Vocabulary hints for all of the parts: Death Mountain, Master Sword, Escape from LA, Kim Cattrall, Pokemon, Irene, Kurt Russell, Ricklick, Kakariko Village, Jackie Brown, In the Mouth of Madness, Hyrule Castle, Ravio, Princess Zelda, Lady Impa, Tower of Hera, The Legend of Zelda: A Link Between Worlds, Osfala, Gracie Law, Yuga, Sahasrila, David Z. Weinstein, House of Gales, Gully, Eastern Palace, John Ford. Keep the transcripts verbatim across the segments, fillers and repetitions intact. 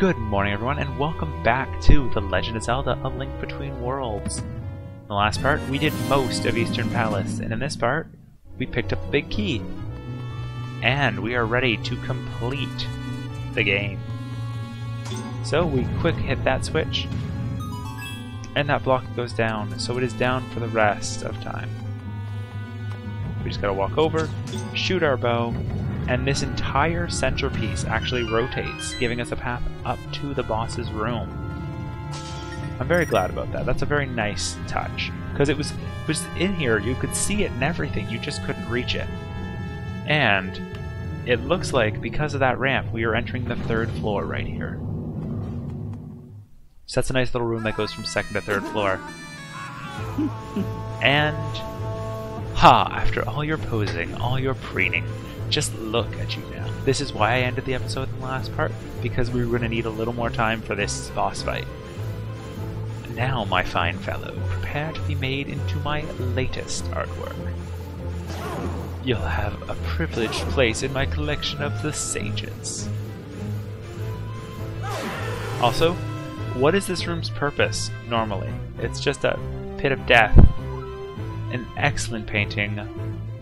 Good morning, everyone, and welcome back to The Legend of Zelda: A Link Between Worlds. In the last part, we did most of Eastern Palace, and in this part, we picked up a big key. And we are ready to complete the game. So we quick hit that switch, and that block goes down, so it is down for the rest of time. We just gotta walk over, shoot our bow, and this entire centerpiece actually rotates, giving us a path up to the boss's room. I'm very glad about that. That's a very nice touch, because it was, it was in here, you could see it and everything, you just couldn't reach it. And it looks like, because of that ramp, we are entering the third floor right here. So that's a nice little room that goes from second to third floor. And ha! After all your posing, all your preening, just look at you now. This is why I ended the episode in the last part, because we were going to need a little more time for this boss fight. Now, my fine fellow, prepare to be made into my latest artwork. You'll have a privileged place in my collection of the sages. Also, what is this room's purpose, normally? It's just a pit of death. An excellent painting.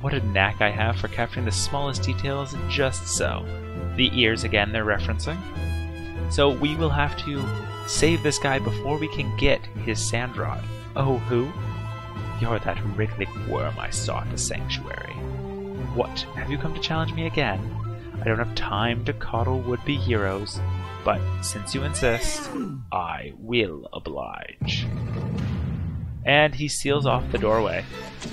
What a knack I have for capturing the smallest details just so. The ears again they're referencing. So we will have to save this guy before we can get his sand rod. Oh, who? You're that Ricklick worm I sought a sanctuary. What, have you come to challenge me again? I don't have time to coddle would-be heroes, but since you insist, I will oblige. And he seals off the doorway.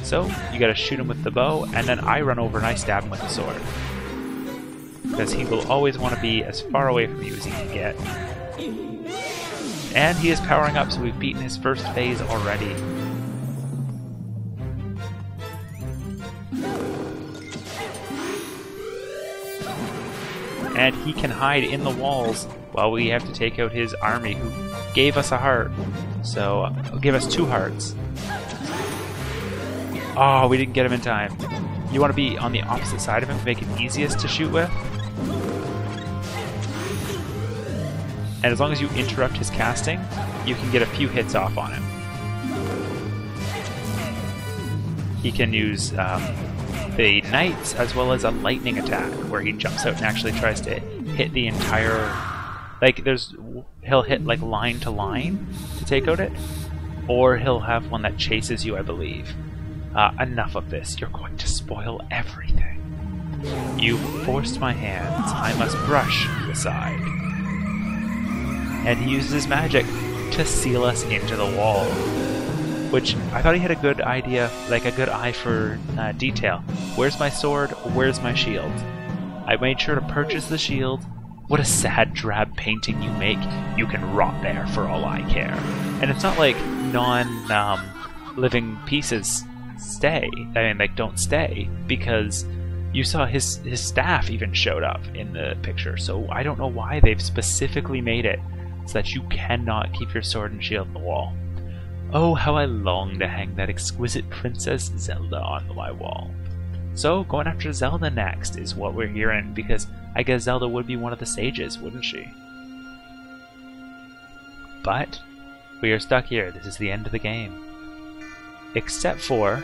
So, you gotta shoot him with the bow, and then I run over and I stab him with the sword. Because he will always want to be as far away from you as he can get. And he is powering up, so we've beaten his first phase already. And he can hide in the walls while we have to take out his army, who gave us a heart. So, give us two hearts. Oh, we didn't get him in time. You want to be on the opposite side of him to make it easiest to shoot with. And as long as you interrupt his casting, you can get a few hits off on him. He can use um, the knights as well as a lightning attack, where he jumps out and actually tries to hit the entire... Like, there's... He'll hit like line to line to take out it, or he'll have one that chases you, I believe. Uh, enough of this. You're going to spoil everything. You've forced my hands. I must brush you aside. And he uses his magic to seal us into the wall, which I thought he had a good idea, like a good eye for uh, detail. Where's my sword? Where's my shield? I made sure to purchase the shield. What a sad, drab painting you make. You can rot there for all I care. And it's not like non-living um, pieces stay. I mean, like, don't stay, because you saw his, his staff even showed up in the picture. So I don't know why they've specifically made it so that you cannot keep your sword and shield on the wall. Oh, how I long to hang that exquisite Princess Zelda on my wall. So, going after Zelda next is what we're hearing, because I guess Zelda would be one of the sages, wouldn't she? But we are stuck here. This is the end of the game. Except for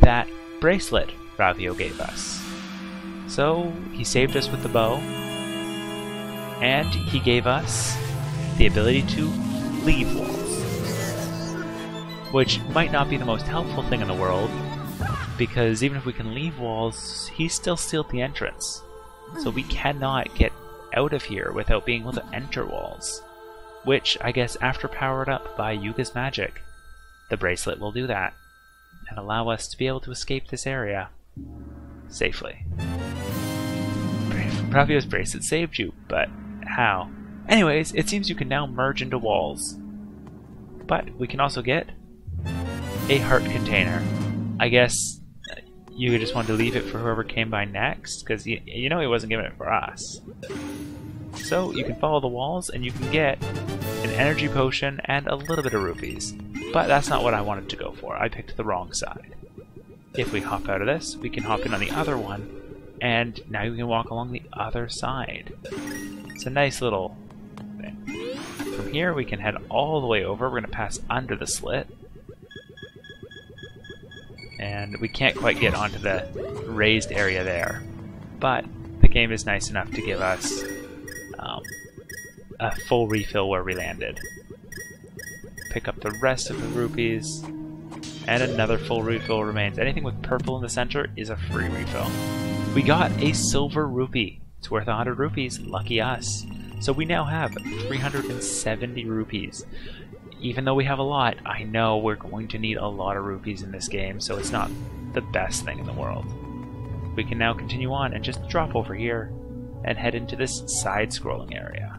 that bracelet Ravio gave us. So, he saved us with the bow, and he gave us the ability to leave walls, which might not be the most helpful thing in the world, because even if we can leave walls, he still sealed the entrance. So we cannot get out of here without being able to enter walls. Which, I guess, after powered up by Yuga's magic, the bracelet will do that, and allow us to be able to escape this area safely. Ravio's bracelet saved you, but how? Anyways, it seems you can now merge into walls. But we can also get a heart container. I guess you just wanted to leave it for whoever came by next, because you, you know he wasn't giving it for us. So you can follow the walls and you can get an energy potion and a little bit of rupees. But that's not what I wanted to go for. I picked the wrong side. If we hop out of this, we can hop in on the other one, and now you can walk along the other side. It's a nice little thing. From here we can head all the way over. We're going to pass under the slit. And we can't quite get onto the raised area there. But the game is nice enough to give us um, a full refill where we landed. Pick up the rest of the rupees. And another full refill remains. Anything with purple in the center is a free refill. We got a silver rupee. It's worth one hundred rupees. Lucky us. So we now have three hundred seventy rupees. Even though we have a lot, I know we're going to need a lot of rupees in this game, so it's not the best thing in the world. We can now continue on and just drop over here and head into this side-scrolling area.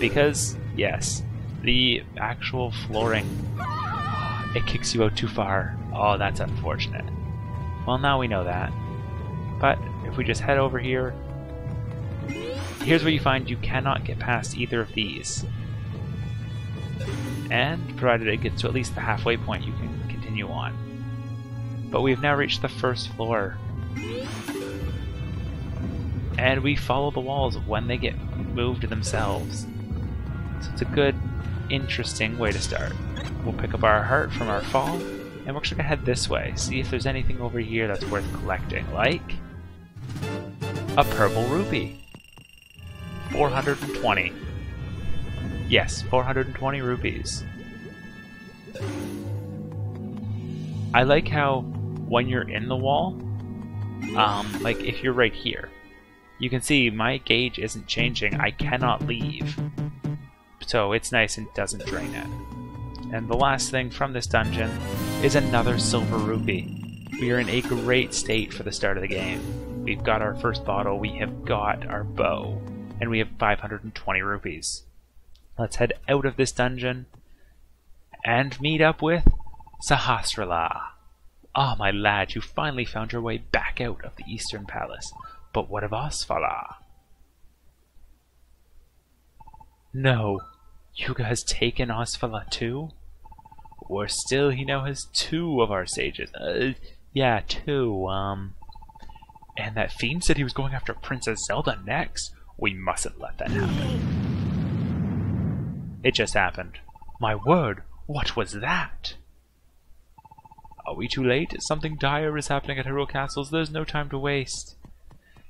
Because, yes, the actual flooring, it kicks you out too far. Oh, that's unfortunate. Well, now we know that. But if we just head over here, here's where you find you cannot get past either of these. And provided it gets to at least the halfway point, you can continue on. But we've now reached the first floor. And we follow the walls when they get moved themselves. So it's a good, interesting way to start. We'll pick up our heart from our fall, and we're actually going to head this way. See if there's anything over here that's worth collecting, like a purple rupee. four hundred twenty. Yes, four hundred twenty rupees. I like how when you're in the wall, um, like if you're right here, you can see my gauge isn't changing. I cannot leave. So it's nice and doesn't drain it. And the last thing from this dungeon is another silver rupee. We are in a great state for the start of the game. We've got our first bottle, we have got our bow, and we have five hundred twenty rupees. Let's head out of this dungeon and meet up with Sahasrila. Ah, oh, my lad, you finally found your way back out of the Eastern Palace. But what of Osfala? No, Yuga has taken Osfala too? Worse still, he now has two of our sages. Uh, yeah, two, um... And that fiend said he was going after Princess Zelda next. We mustn't let that happen. It just happened. My word, what was that? Are we too late? Something dire is happening at Hyrule Castle. There's no time to waste.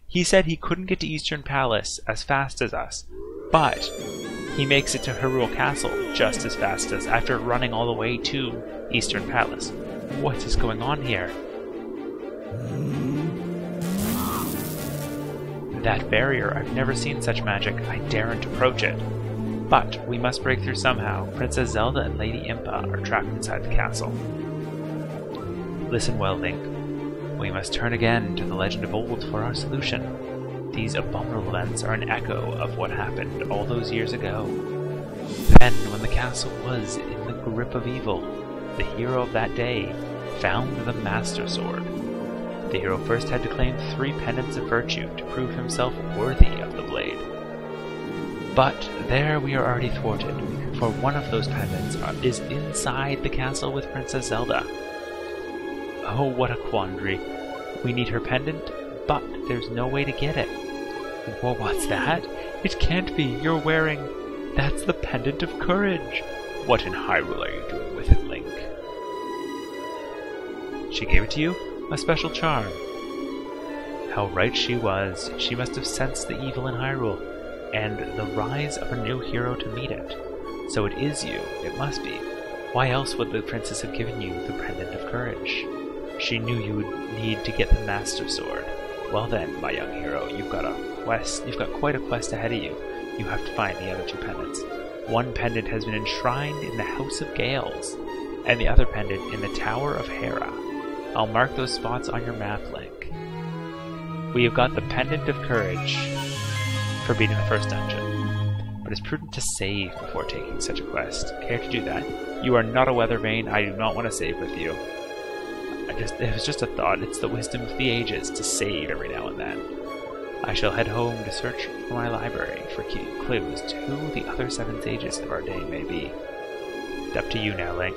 He said he couldn't get to Eastern Palace as fast as us, but he makes it to Hyrule Castle just as fast as after running all the way to Eastern Palace. What is going on here? That barrier, I've never seen such magic. I daren't approach it. But we must break through somehow. Princess Zelda and Lady Impa are trapped inside the castle. Listen well, Link. We must turn again to the legend of old for our solution. These abominable events are an echo of what happened all those years ago. Then, when the castle was in the grip of evil, the hero of that day found the Master Sword. The hero first had to claim three pendants of virtue to prove himself worthy of the blade. But there we are already thwarted, for one of those pendants is inside the castle with Princess Zelda. Oh, what a quandary. We need her pendant, but there's no way to get it. Well, what's that? It can't be. You're wearing... That's the pendant of courage. What in Hyrule are you doing with it, Link? She gave it to you? A special charm. How right she was. She must have sensed the evil in Hyrule, and the rise of a new hero to meet it. So it is you, it must be. Why else would the princess have given you the pendant of courage? She knew you would need to get the Master Sword. Well then, my young hero, you've got a quest. You've got quite a quest ahead of you. You have to find the other two pendants. One pendant has been enshrined in the House of Gales, and the other pendant in the Tower of Hera. I'll mark those spots on your map, Link. We have got the pendant of courage for beating the first dungeon, but it's prudent to save before taking such a quest. Care to do that? You are not a weather vane. I do not want to save with you. I just, it was just a thought. It's the wisdom of the ages to save every now and then. I shall head home to search for my library for key clues to who the other seven sages of our day may be. It's up to you now, Link.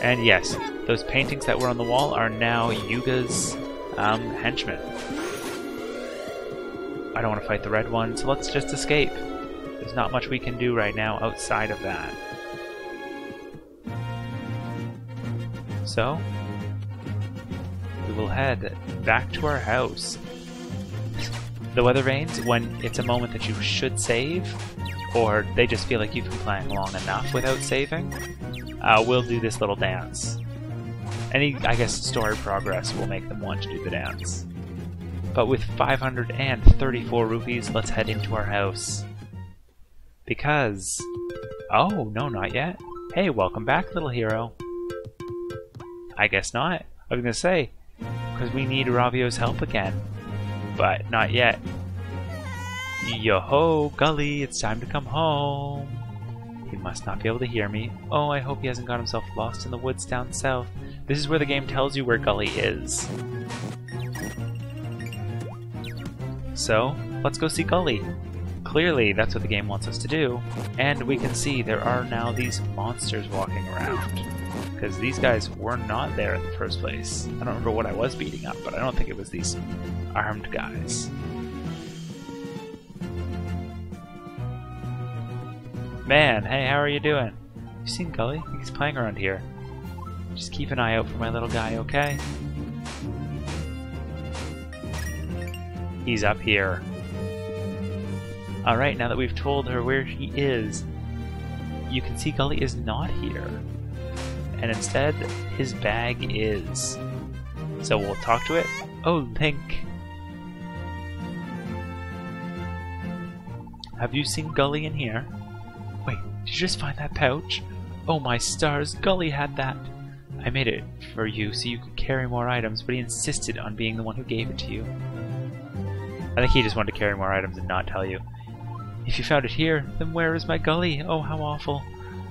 And yes, those paintings that were on the wall are now Yuga's um, henchmen. I don't want to fight the red one, so let's just escape. There's not much we can do right now outside of that. So, we will head back to our house. The weather vanes, when it's a moment that you should save, or they just feel like you've been playing long enough without saving, uh, will do this little dance. Any, I guess, story progress will make them want to do the dance. But with five hundred thirty-four rupees, let's head into our house. Because... oh, no, not yet. Hey, welcome back, little hero. I guess not. I was gonna say, because we need Ravio's help again. But not yet. Yo-ho, Gully, it's time to come home. He must not be able to hear me. Oh, I hope he hasn't got himself lost in the woods down south. This is where the game tells you where Gully is. So, let's go see Gully. Clearly, that's what the game wants us to do. And we can see there are now these monsters walking around. Because these guys were not there in the first place. I don't remember what I was beating up, but I don't think it was these armed guys. Man, hey, how are you doing? You seen Gully? He's playing around here. Just keep an eye out for my little guy, okay? He's up here. Alright, now that we've told her where he is, you can see Gully is not here. And instead, his bag is. So we'll talk to it. Oh, Link! Have you seen Gully in here? Wait, did you just find that pouch? Oh my stars, Gully had that! I made it for you so you could carry more items, but he insisted on being the one who gave it to you. I think he just wanted to carry more items and not tell you. If you found it here, then where is my Gully? Oh, how awful.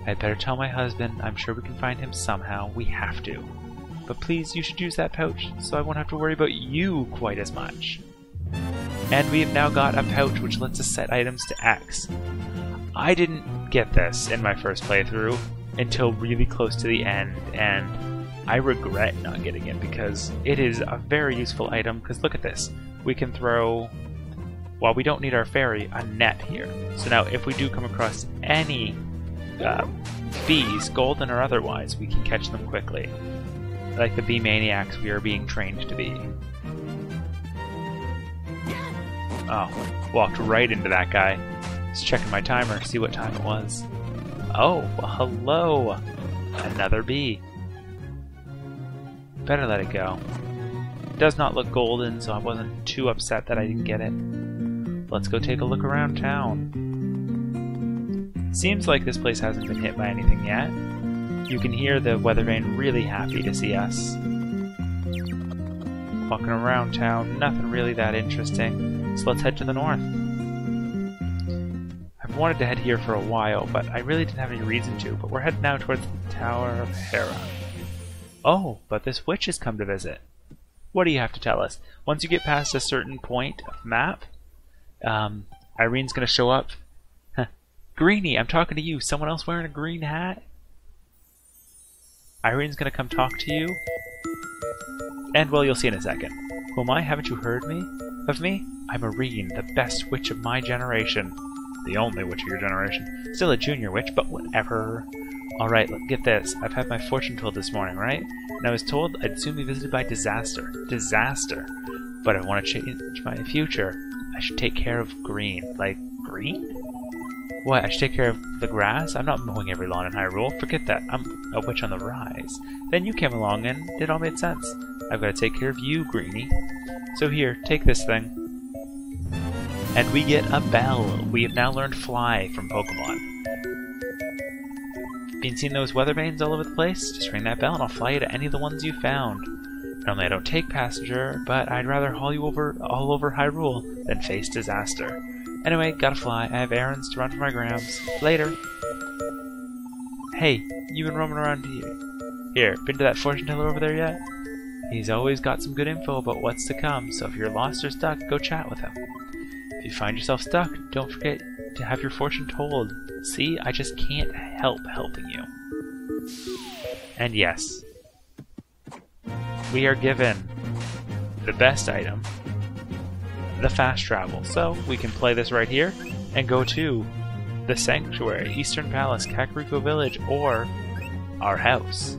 I'd better tell my husband. I'm sure we can find him somehow. We have to. But please, you should use that pouch, so I won't have to worry about you quite as much. And we have now got a pouch which lets us set items to X. I didn't get this in my first playthrough until really close to the end, and I regret not getting it because it is a very useful item, because look at this. We can throw, while we don't need our fairy, a net here. So now if we do come across any uh, bees, golden or otherwise, we can catch them quickly. Like the bee maniacs we are being trained to be. Oh, walked right into that guy. Just checking my timer, see what time it was. Oh, well, hello! Another bee. Better let it go. Does not look golden, so I wasn't too upset that I didn't get it. Let's go take a look around town. Seems like this place hasn't been hit by anything yet. You can hear the weather vane really happy to see us. Walking around town, nothing really that interesting, so let's head to the north. I've wanted to head here for a while, but I really didn't have any reason to, but we're heading now towards the Tower of Hera. Oh, but this witch has come to visit. What do you have to tell us? Once you get past a certain point of map, um, Irene's going to show up. Huh. Greenie, I'm talking to you. Someone else wearing a green hat? Irene's going to come talk to you. And, well, you'll see in a second. Who am I? Haven't you heard me? Of me? I'm Irene, the best witch of my generation. The only witch of your generation. Still a junior witch, but whatever. Alright, get this. I've had my fortune told this morning, right? And I was told I'd soon be visited by disaster. Disaster. But I want to change my future. I should take care of green. Like, green? What, I should take care of the grass? I'm not mowing every lawn in Hyrule. Forget that. I'm a witch on the rise. Then you came along and it all made sense. I've got to take care of you, Greenie. So here, take this thing. And we get a bell. We have now learned Fly from Pokemon. Been seeing those weather vanes all over the place? Just ring that bell and I'll fly you to any of the ones you found. Normally I don't take passenger, but I'd rather haul you over all over Hyrule than face disaster. Anyway, gotta fly. I have errands to run for my grams. Later. Hey, you been roaming around here? Here, been to that fortune teller over there yet? He's always got some good info about what's to come, so if you're lost or stuck, go chat with him. If you find yourself stuck, don't forget to have your fortune told. See, I just can't help helping you. And yes, we are given the best item, the fast travel. So we can play this right here and go to the Sanctuary, Eastern Palace, Kakariko Village, or our house.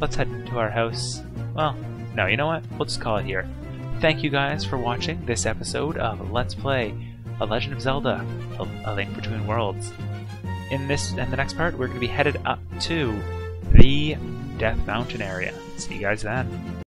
Let's head to our house. Well, no, you know what? We'll just call it here. Thank you guys for watching this episode of Let's Play A Legend of Zelda, A Link Between Worlds. In this and the next part, we're going to be headed up to the Death Mountain area. See you guys then.